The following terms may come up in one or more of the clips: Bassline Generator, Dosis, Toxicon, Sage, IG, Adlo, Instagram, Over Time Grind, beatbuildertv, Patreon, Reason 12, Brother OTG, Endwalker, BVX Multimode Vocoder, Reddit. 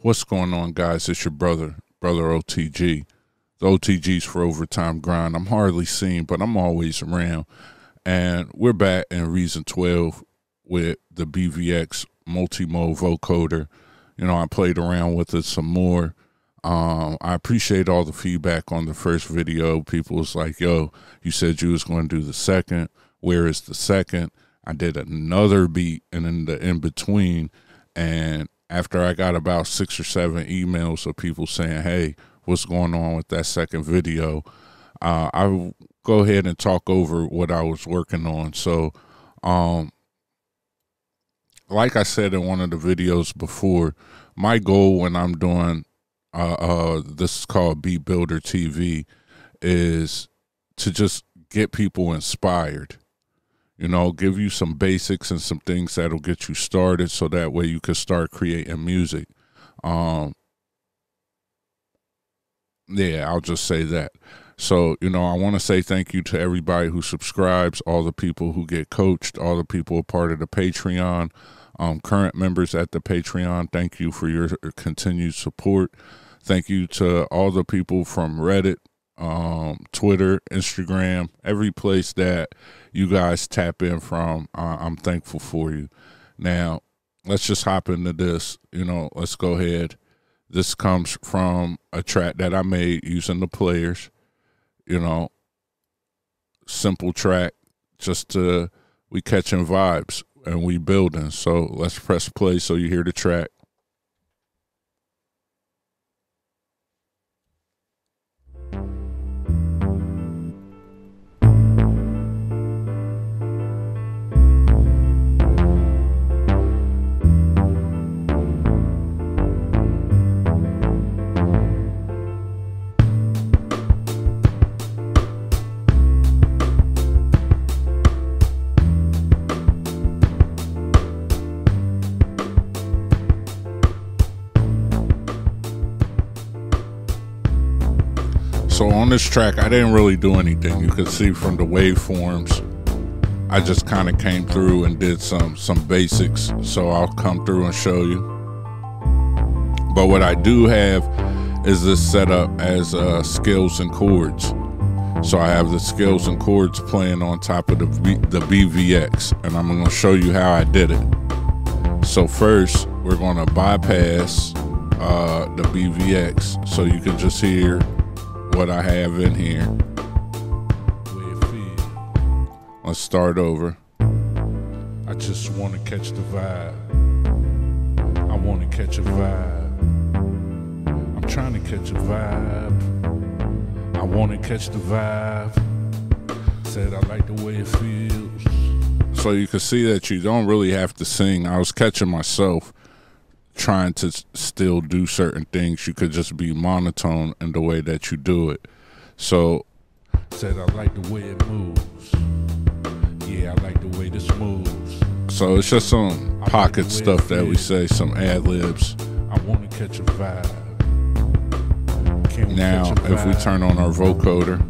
What's going on, guys? It's your brother OTG. The OTG's for Overtime Grind. I'm hardly seen, but I'm always around. And we're back in Reason 12 with the BVX Multimode Vocoder. You know, I played around with it some more. I appreciate all the feedback on the first video. People was like, yo, you said you was going to do the second. Where is the second? I did another beat and then the in-between. And after I got about 6 or 7 emails of people saying, hey, what's going on with that second video, I'll go ahead and talk over what I was working on. So, like I said in one of the videos before, my goal when I'm doing this is called Beat Builder TV, is to just get people inspired. You know, give you some basics and some things that'll get you started so that way you can start creating music. Yeah, I'll just say that. So, you know, I want to say thank you to everybody who subscribes, all the people who get coached, all the people a part of the Patreon, current members at the Patreon. Thank you for your continued support. Thank you to all the people from Reddit, Twitter, Instagram, every place that you guys tap in from. I'm thankful for you. Now, let's just hop into this. You know, let's go ahead. This comes from a track that I made using the players. You know, simple track, just to, we catching vibes and we building. So let's press play so you hear the track. So on this track, I didn't really do anything. You can see from the waveforms, I just kind of came through and did some basics. So I'll come through and show you. But what I do have is this set up as scales and chords. So I have the scales and chords playing on top of the BVX, and I'm going to show you how I did it. So first, we're going to bypass the BVX, so you can just hear what I have in here. Let's start over. I just want to catch the vibe. I want to catch a vibe. I'm trying to catch a vibe. I want to catch the vibe. Said I like the way it feels. So you can see that you don't really have to sing. I was catching myself trying to still do certain things. You could just be monotone in the way that you do it. So said I like the way it moves. Yeah, I like the way this moves. So it's just some pocket stuff that we say, some ad-libs. I want to catch a vibe. Now if we turn on our vocoder,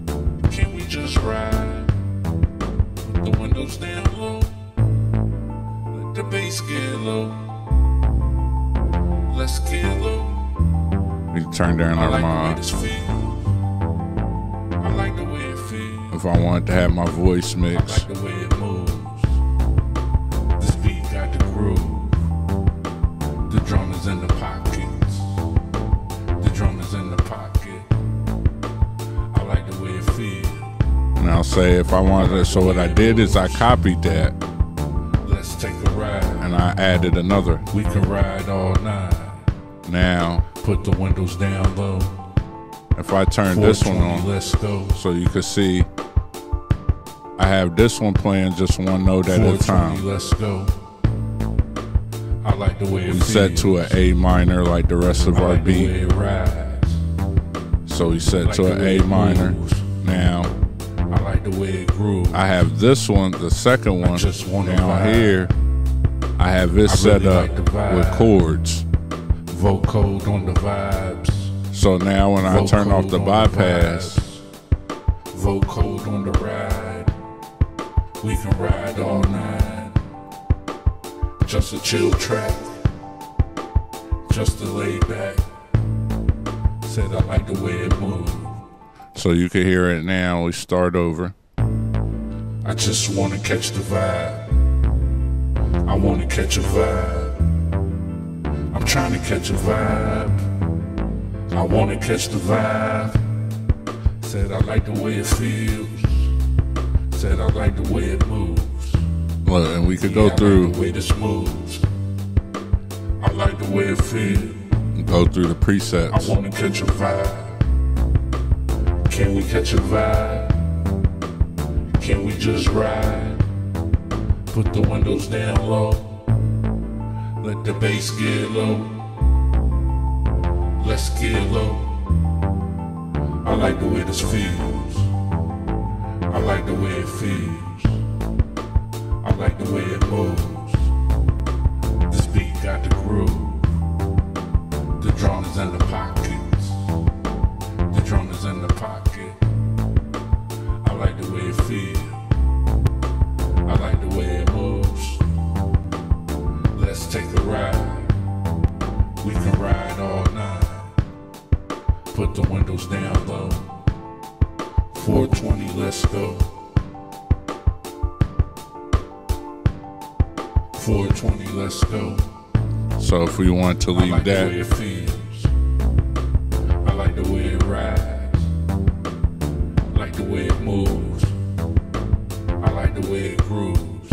can we just ride with the windows down low, let the bass get low. Let's get low. We turn down our mods. I like the way it feels. If I wanted to have my voice mix, I like the way it moves. This beat got the groove. The drum is in the pockets. The drum is in the pocket. I like the way it feels. And I'll say if I wanted to, so what I did is I copied that. Let's take a ride. And I added another. We can ride all night. Now put the windows down low. If I turn this one on, let's go. So you can see I have this one playing just one note at a time. Let's go. I like the way it feels. Set to an A minor like the rest of our beat. So we set to an A minor. Now I like the way it grooves. I have this one, the second one down here. I have this set up with chords. Vocoder on the vibes. So now when I turn off the bypass, vocoder on the ride. We can ride all night. Just a chill track. just to lay back. Said I like the way it moved. So you can hear it now. We start over. I just want to catch the vibe. I want to catch a vibe. I'm trying to catch a vibe. I want to catch the vibe. Said I like the way it feels. Said I like the way it moves. Look, and we could go through. I like the way this moves. I like the way it feels. Go through the presets. I want to catch a vibe. Can we catch a vibe? Can we just ride? Put the windows down low. Let the bass get low. Let's get low. I like the way this feels. I like the way it feels. I like the way it moves. This beat got the groove. The drum is in the pockets. The drum is in the pocket. I like the way it feels. I like the way it moves. Let's take a ride. We can ride all night. Put the windows down low. 420, let's go. 420, let's go. So if we want to leave that, I like the way it feels. I like the way it rides. I like the way it moves. I like the way it grooves.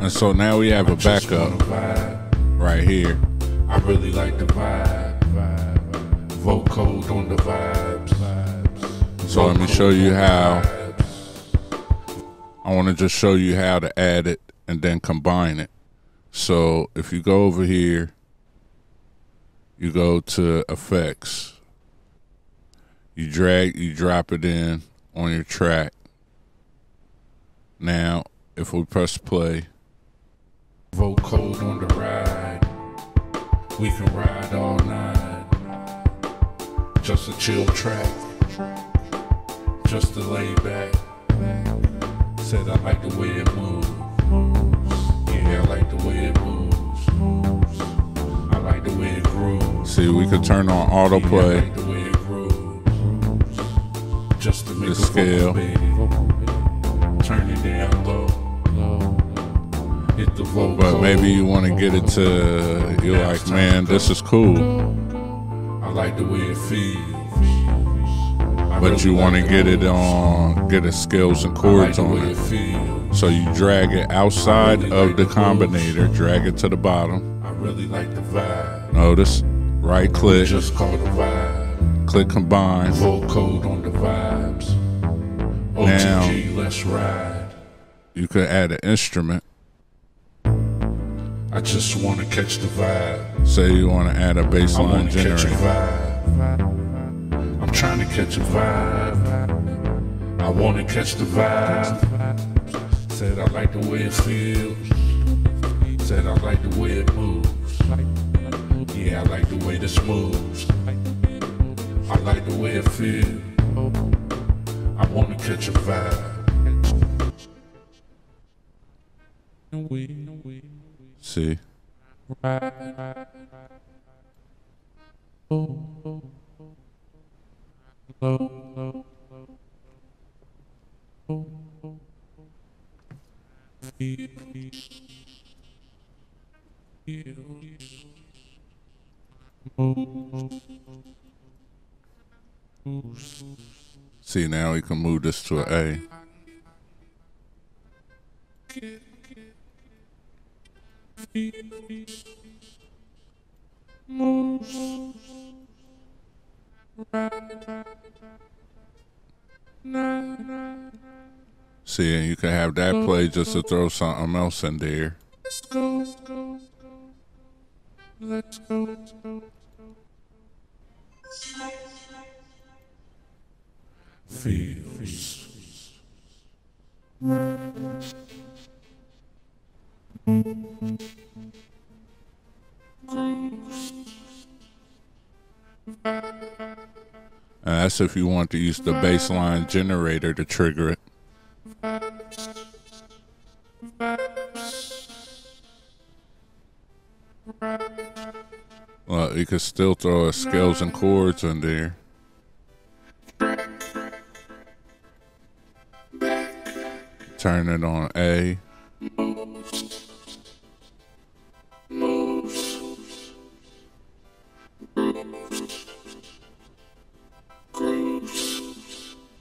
And so now we have a backup right here. I really like the vibe. Vocode on the vibes. So let me show you how. I want to just show you how to add it and then combine it. So if you go over here, you go to effects, you drag, you drop it in on your track. Now, if we press play, vocode on the ride, we can ride all night. Just a chill track, just to lay back. Said I like the way it moves. Yeah, I like the way it moves. I like the way it grooves. See, we could turn on autoplay. Yeah, I like the way it grooves. Just to make the scale. Turn it down low. Hit the vocal. But maybe you want to get it to, you're like, man, this is cool. I like the way it feels. But you want to get it on, get the scales and chords on it. So you drag it outside of the combinator, drag it to the bottom. I really like the vibe. Notice, right click. Just call the vibe. Click combine. Vocode on the vibes. OTG, let's ride. You could add an instrument. I just want to catch the vibe. Say you want to add a bassline generator. I'm trying to catch a vibe. I want to catch the vibe. Said I like the way it feels. Said I like the way it moves. Yeah, I like the way this moves. I like the way it feels. I want to catch a vibe. See? See, now we can move this to an A. See, and you can have that play just to throw something else in there. Let's go. Let's go. Let's go. Let's go. Feels. That's if you want to use the baseline generator to trigger it. You could still throw a scales and chords in there. Turn it on A.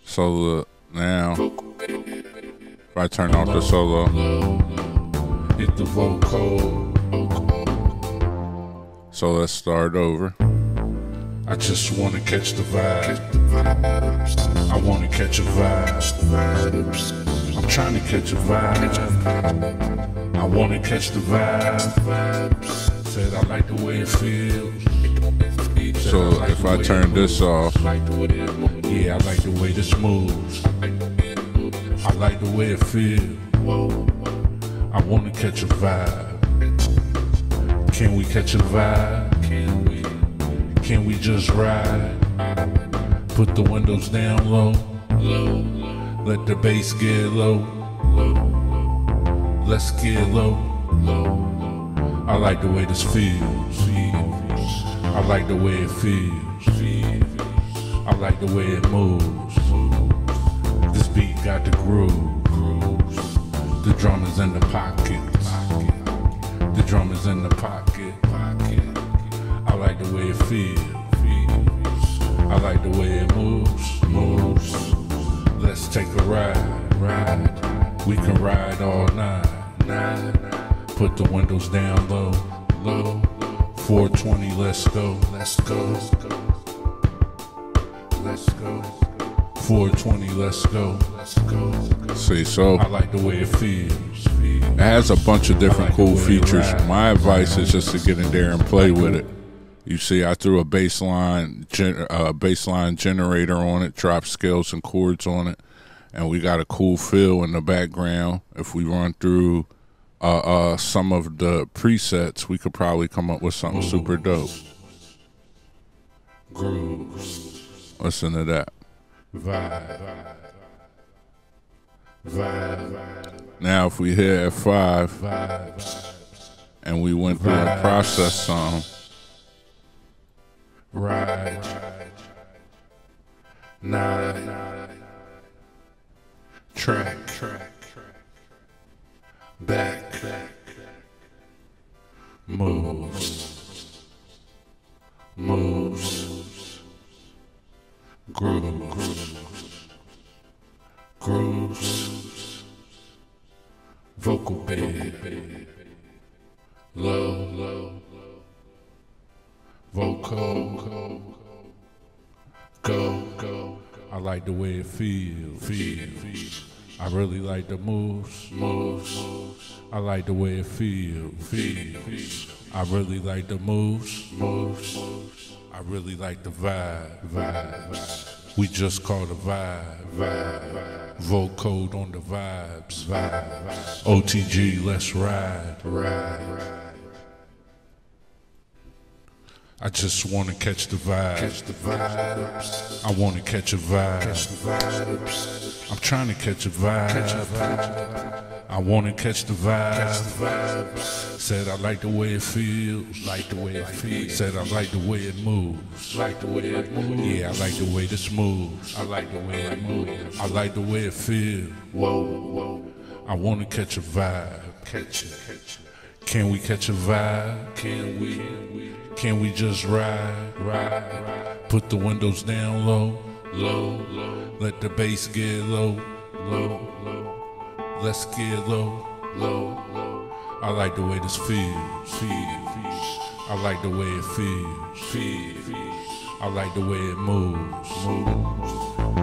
So look, now if I turn off the solo, hit the vocal. So let's start over. I just wanna catch the vibes. I wanna catch a vibe. I'm trying to catch a vibe. I wanna catch the vibes. Said I like the way it feels. So if I turn this off, yeah, I like the way this moves. I like the way it feels. I wanna catch a vibe. Can we catch a vibe? Can we just ride? Put the windows down low. Let the bass get low. Let's get low. I like the way this feels. I like the way it feels. I like the way it moves. This beat got the grooves. The drum is in the pockets. The drum is in the pocket. I like the way it feels. I like the way it moves. Let's take a ride. We can ride all night. Put the windows down low. 420, let's go, let's go, let's go, let's go, 420, let's go, let's go. See, so I like the way it feels. It has a bunch of different cool features. My advice is just to get in there and play with it. You see, I threw a bassline generator on it, dropped scales and chords on it, and we got a cool feel in the background. If we run through some of the presets, we could probably come up with something super dope. Listen to that. Now if we hit at F5 and we went through a process song, track Back, moves, grooves, vocal bed, low, vocal, go. I like the way it feels. I really like the moves. I like the way it feels. I really like the moves. I really like the vibes. We just call the vibe. Vocode on the vibes. OTG, let's ride. I just wanna catch the vibes. I wanna catch a vibe. I'm trying to catch a vibe. I wanna catch the vibes. Said I like the way it feels. Said I like the way it moves. Yeah, I like the way this moves. I like the way it moves. I like the way it feels. I wanna catch a vibe. Can we catch a vibe? Can we just ride? Put the windows down low. Let the bass get low. Let's get low. I like the way this feels. I like the way it feels. I like the way it moves.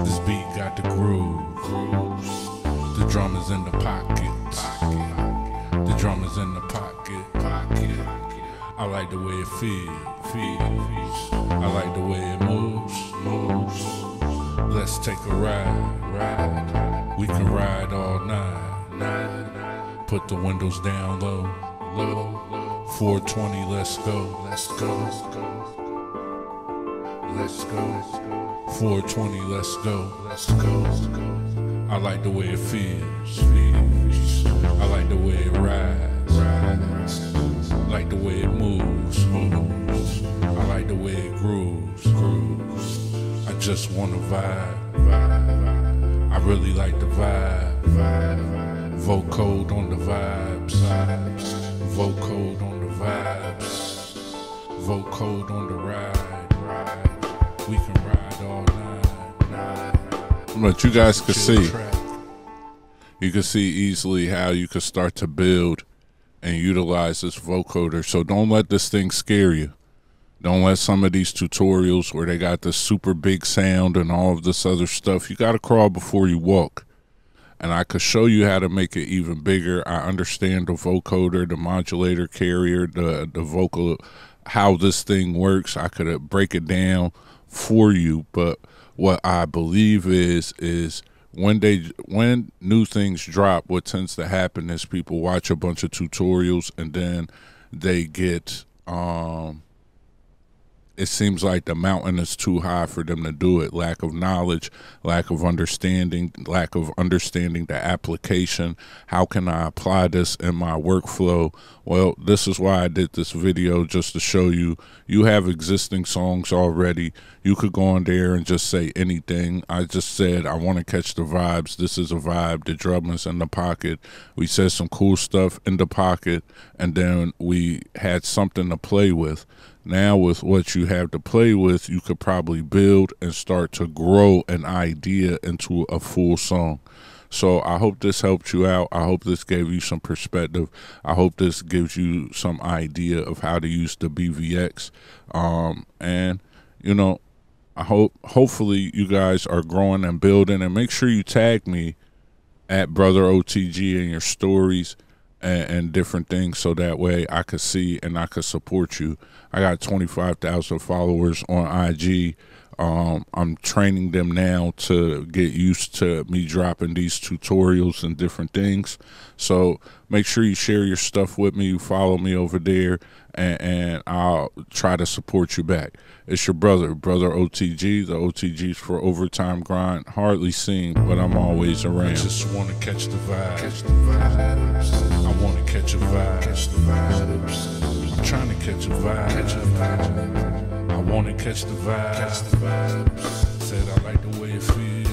This beat got the grooves. The drum is in the pocket. The drum is in the pocket. I like the way it feels. I like the way it moves. Let's take a ride. We can ride all night. Put the windows down low. 420, let's go. Let's go. 420, let's go. I like the way it feels. I like the way it rides. Like the way it moves. I like just wanna vibe. I really like the vibe. Vocode on the vibes. Vocode on the vibes. Vocode on the ride. We can ride all night. But you guys can see. You can see easily how you can start to build and utilize this vocoder. So don't let this thing scare you. Don't let some of these tutorials where they got this super big sound and all of this other stuff. You got to crawl before you walk. And I could show you how to make it even bigger. I understand the vocoder, the modulator carrier, the vocal, how this thing works. I could break it down for you. But what I believe is when new things drop, what tends to happen is people watch a bunch of tutorials and then they get, it seems like the mountain is too high for them to do it. Lack of knowledge, lack of understanding the application. How can I apply this in my workflow? Well, this is why I did this video, just to show you. You have existing songs already. You could go in there and just say anything. I just said, I want to catch the vibes. This is a vibe. The drum is in the pocket. We said some cool stuff in the pocket, and then we had something to play with. Now with what you have to play with, you could probably build and start to grow an idea into a full song. So I hope this helped you out. I hope this gave you some perspective. I hope this gives you some idea of how to use the BVX. And, you know, I hope, hopefully you guys are growing and building. And make sure you tag me at Brother OTG in your stories and different things, so that way I could see and I could support you. I got 25,000 followers on IG. I'm training them now to get used to me dropping these tutorials and different things. So make sure you share your stuff with me. You follow me over there, and I'll try to support you back. It's your brother, Brother OTG. The OTG's for Overtime Grind. Hardly seen, but I'm always around. I just want to catch the vibe. Catch the vibes. I want to catch a vibe. Catch the vibes. I'm trying to catch a vibe. Catch a vibe. I wanna catch the vibes. Said I like the way it feels.